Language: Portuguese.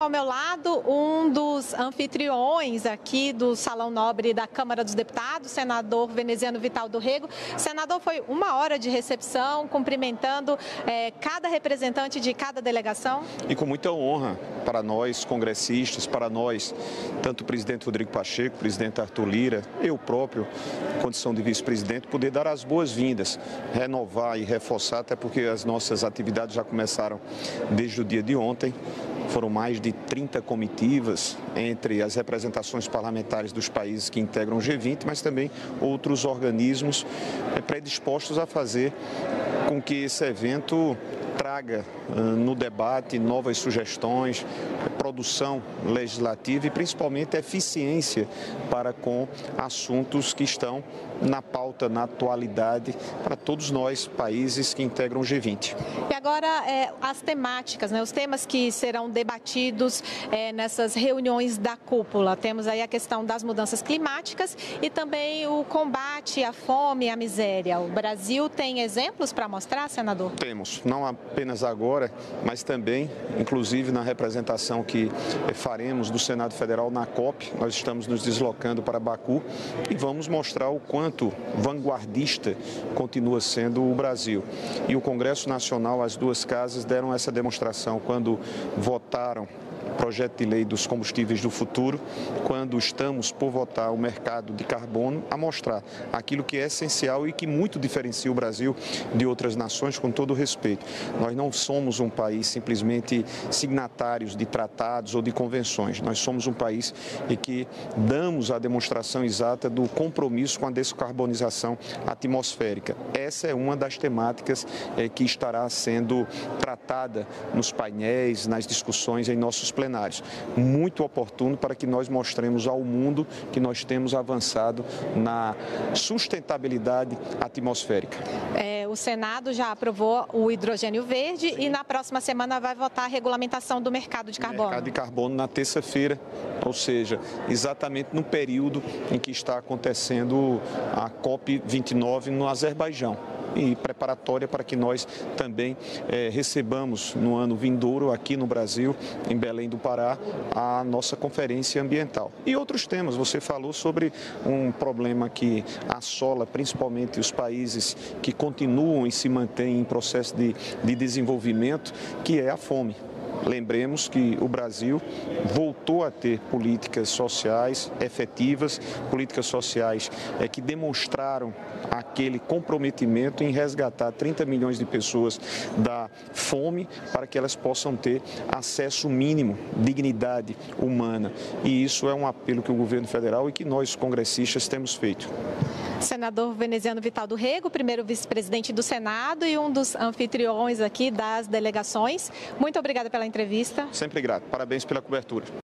Ao meu lado, um dos anfitriões aqui do Salão Nobre da Câmara dos Deputados, senador Veneziano Vital do Rêgo. Senador, foi uma hora de recepção, cumprimentando cada representante de cada delegação. E com muita honra para nós, congressistas, para nós, tanto o presidente Rodrigo Pacheco, o presidente Arthur Lira, eu próprio, condição de vice-presidente, poder dar as boas-vindas, renovar e reforçar, até porque as nossas atividades já começaram desde o dia de ontem. Foram mais de 30 comitivas entre as representações parlamentares dos países que integram o G20, mas também outros organismos predispostos a fazer com que esse evento traga no debate novas sugestões, produção legislativa e principalmente eficiência para com assuntos que estão na pauta, na atualidade, para todos nós, países que integram o G20. E agora as temáticas, né? Os temas que serão debatidos nessas reuniões da cúpula. Temos aí a questão das mudanças climáticas e também o combate à fome e à miséria. O Brasil tem exemplos para mostrar, senador? Temos, não apenas agora, mas também, inclusive, na representação que faremos do Senado Federal na COP. Nós estamos nos deslocando para Baku e vamos mostrar o quanto vanguardista continua sendo o Brasil. E o Congresso Nacional, as duas casas, deram essa demonstração quando votaram o projeto de lei dos combustíveis do futuro, quando estamos por votar o mercado de carbono, a mostrar aquilo que é essencial e que muito diferencia o Brasil de outras nações, com todo o respeito. Nós não somos um país simplesmente signatários de tratados ou de convenções, nós somos um país em que damos a demonstração exata do compromisso com a descarbonização atmosférica. Essa é uma das temáticas que estará sendo tratada nos painéis, nas discussões em nossos plenários. Muito oportuno para que nós mostremos ao mundo que nós temos avançado na sustentabilidade atmosférica. O Senado já aprovou o hidrogênio verde. Sim. E na próxima semana vai votar a regulamentação do mercado de carbono. Mercado de carbono na terça-feira, ou seja, exatamente no período em que está acontecendo a COP29 no Azerbaijão. E preparatória para que nós também recebamos no ano vindouro aqui no Brasil, em Belém do Pará, a nossa conferência ambiental. E outros temas, você falou sobre um problema que assola principalmente os países que continuam e se mantêm em processo de desenvolvimento, que é a fome. Lembremos que o Brasil voltou a ter políticas sociais efetivas, políticas sociais que demonstraram aquele comprometimento em resgatar 30 milhões de pessoas da fome para que elas possam ter acesso mínimo, dignidade humana. E isso é um apelo que o governo federal e que nós, congressistas, temos feito. Senador Veneziano Vital do Rêgo, primeiro vice-presidente do Senado e um dos anfitriões aqui das delegações. Muito obrigada pela entrevista. Sempre grato. Parabéns pela cobertura.